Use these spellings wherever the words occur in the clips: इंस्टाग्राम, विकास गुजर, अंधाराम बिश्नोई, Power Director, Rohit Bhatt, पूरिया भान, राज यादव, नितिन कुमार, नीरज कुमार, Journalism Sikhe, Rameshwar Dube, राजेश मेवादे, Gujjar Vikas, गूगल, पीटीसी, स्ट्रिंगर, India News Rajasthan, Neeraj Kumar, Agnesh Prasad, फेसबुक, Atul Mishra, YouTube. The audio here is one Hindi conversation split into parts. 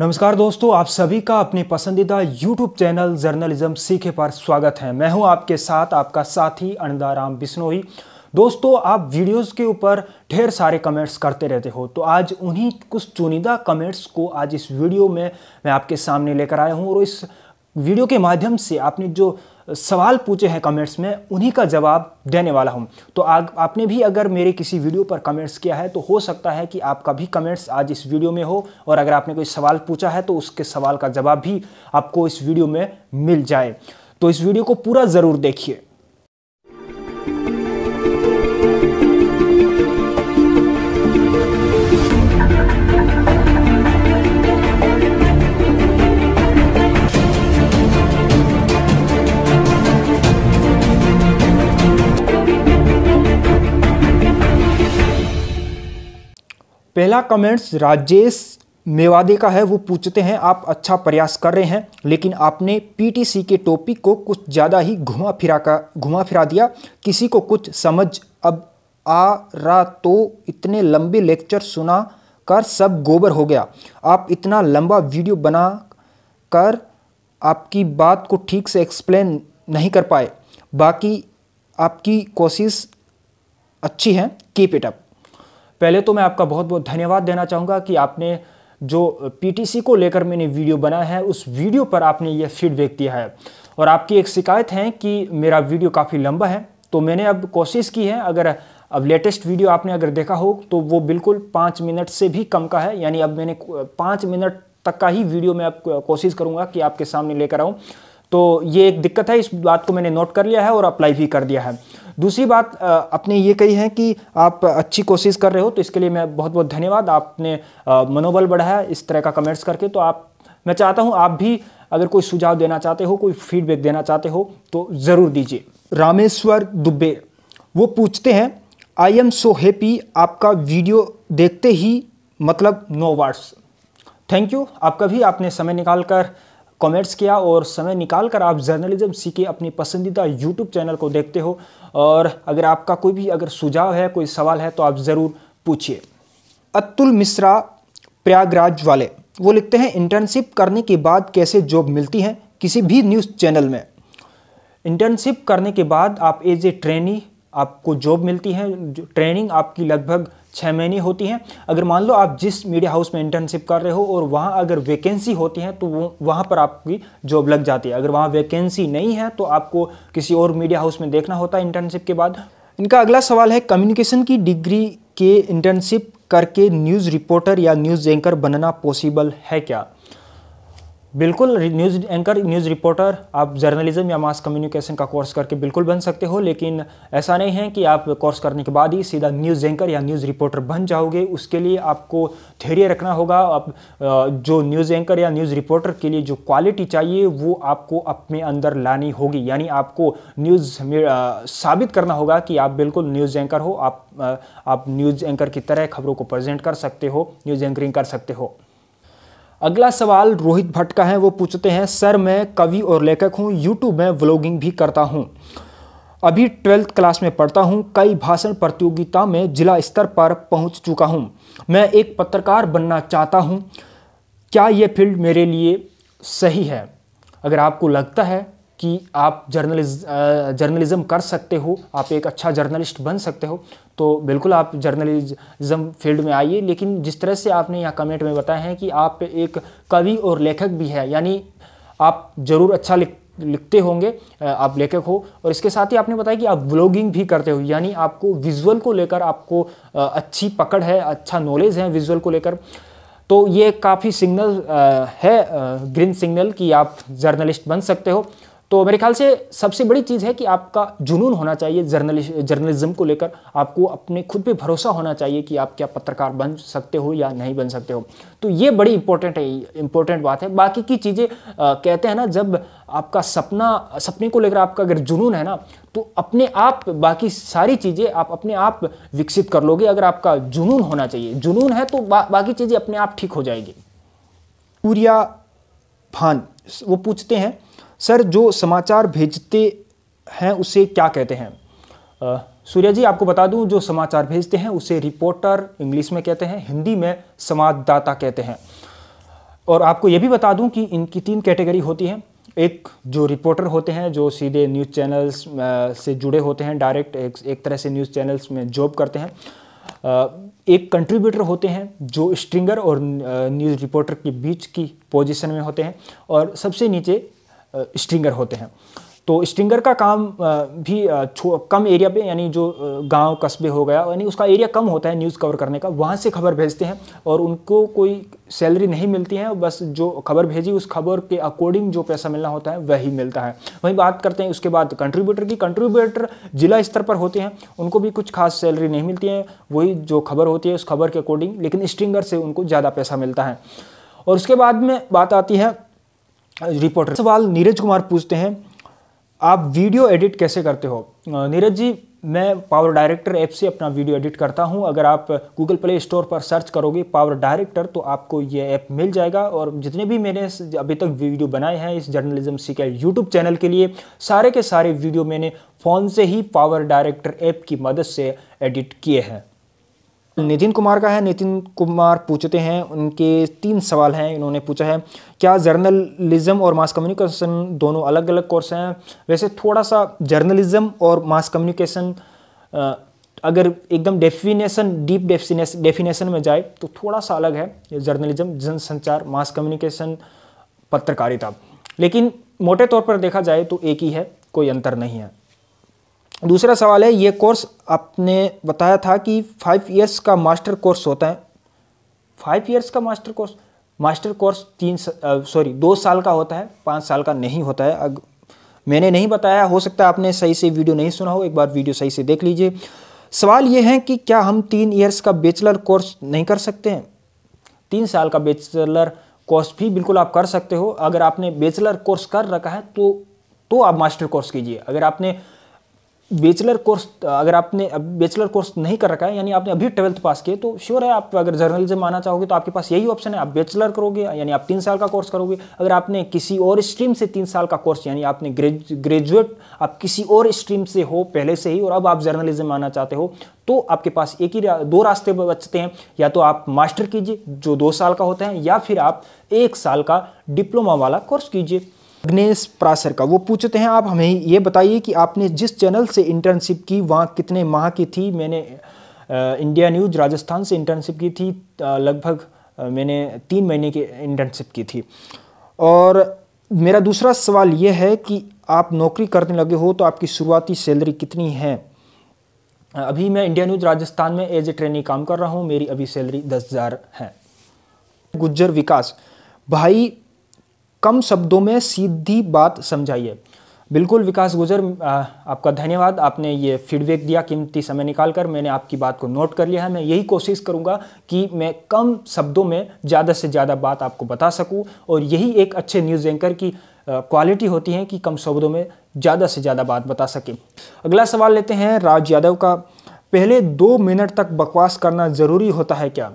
नमस्कार दोस्तों, आप सभी का अपने पसंदीदा YouTube चैनल जर्नलिज्म सीखे पर स्वागत है। मैं हूं आपके साथ आपका साथी अंधाराम बिश्नोई। दोस्तों, आप वीडियोस के ऊपर ढेर सारे कमेंट्स करते रहते हो, तो आज उन्हीं कुछ चुनिंदा कमेंट्स को आज इस वीडियो में मैं आपके सामने लेकर आया हूं और इस वीडियो के माध्यम से आपने जो सवाल पूछे हैं कमेंट्स में, उन्हीं का जवाब देने वाला हूं। तो आपने भी अगर मेरे किसी वीडियो पर कमेंट्स किया है तो हो सकता है कि आपका भी कमेंट्स आज इस वीडियो में हो, और अगर आपने कोई सवाल पूछा है तो उसके सवाल का जवाब भी आपको इस वीडियो में मिल जाए। तो इस वीडियो को पूरा ज़रूर देखिए। पहला कमेंट्स राजेश मेवादे का है। वो पूछते हैं, आप अच्छा प्रयास कर रहे हैं लेकिन आपने पीटीसी के टॉपिक को कुछ ज़्यादा ही घुमा फिरा दिया, किसी को कुछ समझ अब आ रहा तो इतने लंबे लेक्चर सुना कर सब गोबर हो गया। आप इतना लंबा वीडियो बना कर आपकी बात को ठीक से एक्सप्लेन नहीं कर पाए। बाकी आपकी कोशिश अच्छी है, कीप इट अप। पहले तो मैं आपका बहुत बहुत धन्यवाद देना चाहूँगा कि आपने जो पीटीसी को लेकर मैंने वीडियो बनाया है उस वीडियो पर आपने ये फीडबैक दिया है, और आपकी एक शिकायत है कि मेरा वीडियो काफ़ी लंबा है। तो मैंने अब कोशिश की है, अगर अब लेटेस्ट वीडियो आपने अगर देखा हो तो वो बिल्कुल 5 मिनट से भी कम का है, यानी अब मैंने 5 मिनट तक का ही वीडियो मैं अब कोशिश करूँगा कि आपके सामने लेकर आऊँ। तो ये एक दिक्कत है, इस बात को मैंने नोट कर लिया है और अप्लाई भी कर दिया है। दूसरी बात आपने ये कही है कि आप अच्छी कोशिश कर रहे हो, तो इसके लिए मैं बहुत बहुत धन्यवाद। आपने मनोबल बढ़ाया इस तरह का कमेंट्स करके। तो आप, मैं चाहता हूँ आप भी अगर कोई सुझाव देना चाहते हो, कोई फीडबैक देना चाहते हो तो ज़रूर दीजिए। रामेश्वर दुबे वो पूछते हैं, आई एम सो हैप्पी, आपका वीडियो देखते ही मतलब नो वर्ड्स। थैंक यू, आपका भी, आपने समय निकाल कर कमेंट्स किया और समय निकालकर आप जर्नलिज्म सीखे अपनी पसंदीदा यूट्यूब चैनल को देखते हो। और अगर आपका कोई भी अगर सुझाव है, कोई सवाल है तो आप ज़रूर पूछिए। अतुल मिश्रा प्रयागराज वाले वो लिखते हैं, इंटर्नशिप करने के बाद कैसे जॉब मिलती है किसी भी न्यूज़ चैनल में? इंटर्नशिप करने के बाद आप एज ए ट्रेनी आपको जॉब मिलती है। ट्रेनिंग आपकी लगभग 6 महीने होती हैं। अगर मान लो आप जिस मीडिया हाउस में इंटर्नशिप कर रहे हो और वहाँ अगर वैकेंसी होती है तो वो वहाँ पर आपकी जॉब लग जाती है। अगर वहाँ वैकेंसी नहीं है तो आपको किसी और मीडिया हाउस में देखना होता है इंटर्नशिप के बाद। इनका अगला सवाल है, कम्युनिकेशन की डिग्री के इंटर्नशिप करके न्यूज़ रिपोर्टर या न्यूज़ एंकर बनना पॉसिबल है क्या? बिल्कुल, न्यूज़ एंकर, न्यूज़ रिपोर्टर आप जर्नलिज्म या मास कम्युनिकेशन का कोर्स करके बिल्कुल बन सकते हो, लेकिन ऐसा नहीं है कि आप कोर्स करने के बाद ही सीधा न्यूज़ एंकर या न्यूज़ रिपोर्टर बन जाओगे। उसके लिए आपको धैर्य रखना होगा। आप जो न्यूज़ एंकर या न्यूज़ रिपोर्टर के लिए जो क्वालिटी चाहिए वो आपको अपने अंदर लानी होगी, यानी आपको न्यूज़ में साबित करना होगा कि आप बिल्कुल न्यूज़ एंकर हो। आप न्यूज़ एंकर की तरह खबरों को प्रेजेंट कर सकते हो, न्यूज़ एंकरिंग कर सकते हो। अगला सवाल रोहित भट्ट का है। वो पूछते हैं, सर मैं कवि और लेखक हूँ, यूट्यूब में व्लॉगिंग भी करता हूँ, अभी 12th क्लास में पढ़ता हूँ, कई भाषण प्रतियोगिता में जिला स्तर पर पहुँच चुका हूँ, मैं एक पत्रकार बनना चाहता हूँ, क्या ये फील्ड मेरे लिए सही है? अगर आपको लगता है कि आप जर्नलिज्म कर सकते हो, आप एक अच्छा जर्नलिस्ट बन सकते हो, तो बिल्कुल आप जर्नलिज्म फील्ड में आइए। लेकिन जिस तरह से आपने यहाँ कमेंट में बताया है कि आप एक कवि और लेखक भी है, यानी आप ज़रूर अच्छा लिखते होंगे, आप लेखक हो, और इसके साथ ही आपने बताया कि आप व्लॉगिंग भी करते हो, यानी आपको विजुअल को लेकर आपको अच्छी पकड़ है, अच्छा नॉलेज है विजुअल को लेकर। तो ये काफ़ी सिग्नल है, ग्रीन सिग्नल, कि आप जर्नलिस्ट बन सकते हो। तो मेरे ख्याल से सबसे बड़ी चीज़ है कि आपका जुनून होना चाहिए जर्नलिज्म को लेकर, आपको अपने खुद पे भरोसा होना चाहिए कि आप क्या पत्रकार बन सकते हो या नहीं बन सकते हो। तो ये बड़ी इम्पोर्टेंट बात है। बाकी की चीज़ें कहते हैं ना, जब आपका सपने को लेकर आपका अगर जुनून है ना, तो अपने आप बाकी सारी चीज़ें आप अपने आप विकसित कर लोगे। अगर आपका जुनून होना चाहिए, जुनून है तो बाकी चीज़ें अपने आप ठीक हो जाएगी। पूरिया भान वो पूछते हैं, सर जो समाचार भेजते हैं उसे क्या कहते हैं? सूर्या जी, आपको बता दूं, जो समाचार भेजते हैं उसे रिपोर्टर इंग्लिश में कहते हैं, हिंदी में संवाददाता कहते हैं। और आपको ये भी बता दूं कि इनकी तीन कैटेगरी होती हैं। एक जो रिपोर्टर होते हैं जो सीधे न्यूज़ चैनल्स से जुड़े होते हैं, डायरेक्ट एक तरह से न्यूज़ चैनल्स में जॉब करते हैं। एक कंट्रीब्यूटर होते हैं जो स्ट्रिंगर और न्यूज़ रिपोर्टर के बीच की पोजीशन में होते हैं, और सबसे नीचे स्ट्रिंगर होते हैं। तो स्ट्रिंगर का काम भी कम एरिया पे, यानी जो गांव कस्बे हो गया, यानी उसका एरिया कम होता है न्यूज़ कवर करने का, वहाँ से खबर भेजते हैं और उनको कोई सैलरी नहीं मिलती है, बस जो खबर भेजी उस खबर के अकॉर्डिंग जो पैसा मिलना होता है वही मिलता है। वहीं बात करते हैं उसके बाद कंट्रीब्यूटर की। कंट्रीब्यूटर जिला स्तर पर होते हैं, उनको भी कुछ खास सैलरी नहीं मिलती है, वही जो खबर होती है उस खबर के अकॉर्डिंग, लेकिन स्ट्रिंगर से उनको ज़्यादा पैसा मिलता है। और उसके बाद में बात आती है रिपोर्टर। सवाल नीरज कुमार पूछते हैं, आप वीडियो एडिट कैसे करते हो? नीरज जी, मैं पावर डायरेक्टर ऐप से अपना वीडियो एडिट करता हूं। अगर आप गूगल प्ले स्टोर पर सर्च करोगे पावर डायरेक्टर तो आपको ये ऐप मिल जाएगा। और जितने भी मैंने अभी तक वीडियो बनाए हैं इस जर्नलिज्म सीखे यूट्यूब चैनल के लिए, सारे के सारे वीडियो मैंने फ़ोन से ही पावर डायरेक्टर ऐप की मदद से एडिट किए हैं। नितिन कुमार का है। नितिन कुमार पूछते हैं, उनके तीन सवाल हैं। इन्होंने पूछा है, क्या जर्नलिज्म और मास कम्युनिकेशन दोनों अलग अलग कोर्स हैं? वैसे थोड़ा सा जर्नलिज्म और मास कम्युनिकेशन अगर एकदम डीप डेफिनेशन में जाए तो थोड़ा सा अलग है। जर्नलिज्म जनसंचार, मास कम्युनिकेशन पत्रकारिता, लेकिन मोटे तौर पर देखा जाए तो एक ही है, कोई अंतर नहीं है। दूसरा सवाल है, ये कोर्स आपने बताया था कि 5 ईयर्स का मास्टर कोर्स होता है। 5 ईयर्स का मास्टर कोर्स 2 साल का होता है, 5 साल का नहीं होता है। मैंने नहीं बताया, हो सकता है आपने सही से वीडियो नहीं सुना हो, एक बार वीडियो सही से देख लीजिए। सवाल ये है कि क्या हम 3 ईयर्स का बैचलर कोर्स नहीं कर सकते हैं? 3 साल का बैचलर कोर्स भी बिल्कुल आप कर सकते हो। अगर आपने बैचलर कोर्स कर रखा है तो आप मास्टर कोर्स कीजिए। अगर आपने बैचलर कोर्स नहीं कर रखा है, यानी आपने अभी 12th पास किए, तो श्योर है आप अगर जर्नलिज्म आना चाहोगे तो आपके पास यही ऑप्शन है, आप बैचलर करोगे यानी आप 3 साल का कोर्स करोगे। अगर आपने किसी और स्ट्रीम से 3 साल का कोर्स, यानी आपने ग्रेजुएट आप किसी और स्ट्रीम से हो पहले से ही और अब आप जर्नलिज्म आना चाहते हो, तो आपके पास एक ही दो रास्ते बचते हैं। या तो आप मास्टर कीजिए जो 2 साल का होता है, या फिर आप 1 साल का डिप्लोमा वाला कोर्स कीजिए। अग्नेश प्रासर का वो पूछते हैं, आप हमें ये बताइए कि आपने जिस चैनल से इंटर्नशिप की वहाँ कितने माह की थी? मैंने इंडिया न्यूज राजस्थान से इंटर्नशिप की थी, लगभग मैंने 3 महीने की इंटर्नशिप की थी। और मेरा दूसरा सवाल ये है कि आप नौकरी करने लगे हो तो आपकी शुरुआती सैलरी कितनी है? अभी मैं इंडिया न्यूज राजस्थान में एज ए ट्रेनी काम कर रहा हूँ, मेरी अभी सैलरी 10,000 है। गुज्जर विकास भाई, कम शब्दों में सीधी बात समझाइए। बिल्कुल विकास गुजर, आपका धन्यवाद, आपने ये फीडबैक दिया कीमती समय निकालकर। मैंने आपकी बात को नोट कर लिया है। मैं यही कोशिश करूंगा कि मैं कम शब्दों में ज़्यादा से ज़्यादा बात आपको बता सकूं, और यही एक अच्छे न्यूज़ एंकर की क्वालिटी होती है कि कम शब्दों में ज़्यादा से ज़्यादा बात बता सकें। अगला सवाल लेते हैं राज यादव का। पहले 2 मिनट तक बकवास करना ज़रूरी होता है क्या?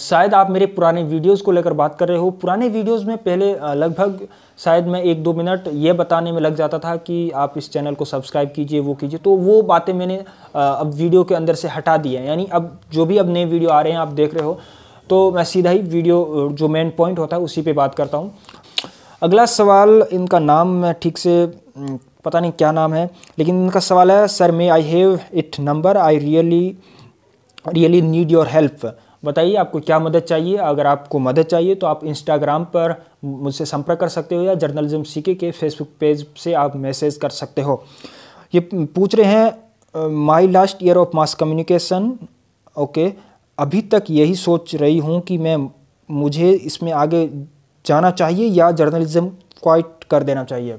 शायद आप मेरे पुराने वीडियोस को लेकर बात कर रहे हो। पुराने वीडियोस में पहले लगभग शायद मैं 1-2 मिनट ये बताने में लग जाता था कि आप इस चैनल को सब्सक्राइब कीजिए, वो कीजिए, तो वो बातें मैंने अब वीडियो के अंदर से हटा दी है। यानी अब जो भी अब नए वीडियो आ रहे हैं आप देख रहे हो, तो मैं सीधा ही वीडियो जो मेन पॉइंट होता है उसी पर बात करता हूँ। अगला सवाल, इनका नाम मैं ठीक से पता नहीं क्या नाम है, लेकिन इनका सवाल है, sir may I have it number, I really need your help. बताइए आपको क्या मदद चाहिए? अगर आपको मदद चाहिए तो आप इंस्टाग्राम पर मुझसे संपर्क कर सकते हो या जर्नलिज्म सीखे के फेसबुक पेज से आप मैसेज कर सकते हो। ये पूछ रहे हैं, my last year of mass communication, okay, अभी तक यही सोच रही हूँ कि मुझे इसमें आगे जाना चाहिए या जर्नलिज्म क्वाइट कर देना चाहिए।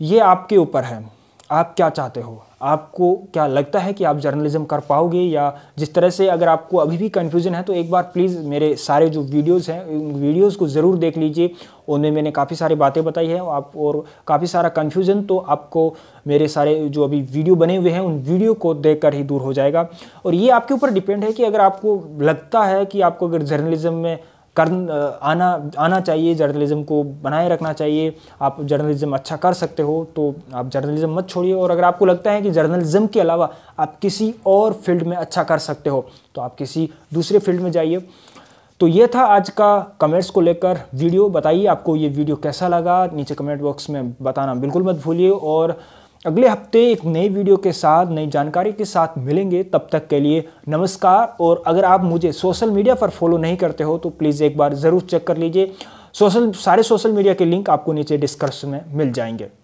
ये आपके ऊपर है, आप क्या चाहते हो, आपको क्या लगता है कि आप जर्नलिज्म कर पाओगे या जिस तरह से। अगर आपको अभी भी कन्फ्यूजन है तो एक बार प्लीज़ मेरे सारे जो वीडियोस हैं उन वीडियोस को ज़रूर देख लीजिए, उनमें मैंने काफ़ी सारी बातें बताई हैं आप, और काफ़ी सारा कन्फ्यूजन तो आपको मेरे सारे जो अभी वीडियो बने हुए हैं उन वीडियो को देख कर ही दूर हो जाएगा। और ये आपके ऊपर डिपेंड है कि अगर आपको लगता है कि आपको अगर जर्नलिज्म में आना चाहिए, जर्नलिज्म को बनाए रखना चाहिए, आप जर्नलिज्म अच्छा कर सकते हो, तो आप जर्नलिज्म मत छोड़िए। और अगर आपको लगता है कि जर्नलिज्म के अलावा आप किसी और फील्ड में अच्छा कर सकते हो तो आप किसी दूसरे फील्ड में जाइए। तो ये था आज का कमेंट्स को लेकर वीडियो। बताइए आपको ये वीडियो कैसा लगा, नीचे कमेंट बॉक्स में बताना बिल्कुल मत भूलिए। और अगले हफ्ते एक नई वीडियो के साथ, नई जानकारी के साथ मिलेंगे। तब तक के लिए नमस्कार। और अगर आप मुझे सोशल मीडिया पर फॉलो नहीं करते हो तो प्लीज़ एक बार ज़रूर चेक कर लीजिए। सारे सोशल मीडिया के लिंक आपको नीचे डिस्क्रिप्शन में मिल जाएंगे।